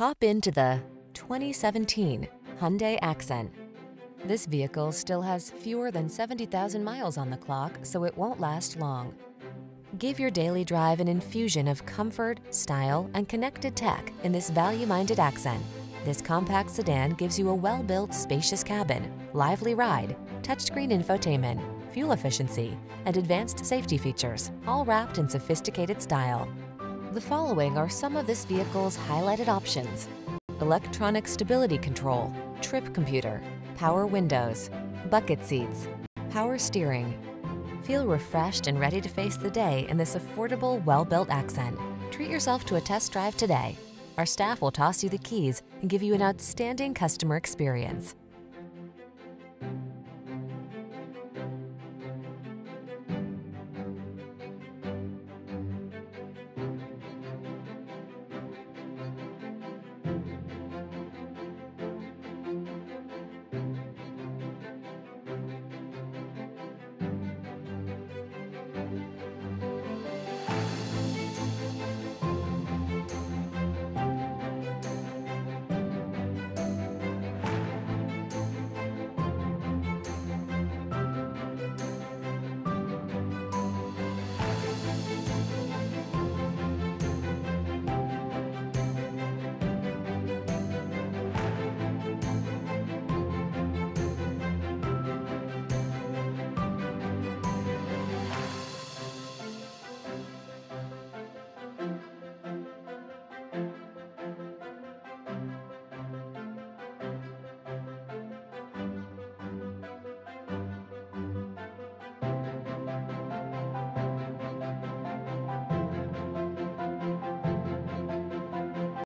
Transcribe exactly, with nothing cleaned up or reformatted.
Hop into the twenty seventeen Hyundai Accent. This vehicle still has fewer than seventy thousand miles on the clock, so it won't last long. Give your daily drive an infusion of comfort, style, and connected tech in this value-minded Accent. This compact sedan gives you a well-built, spacious cabin, lively ride, touchscreen infotainment, fuel efficiency, and advanced safety features, all wrapped in sophisticated style. The following are some of this vehicle's highlighted options: electronic stability control, trip computer, power windows, bucket seats, power steering. Feel refreshed and ready to face the day in this affordable, well-built Accent. Treat yourself to a test drive today. Our staff will toss you the keys and give you an outstanding customer experience.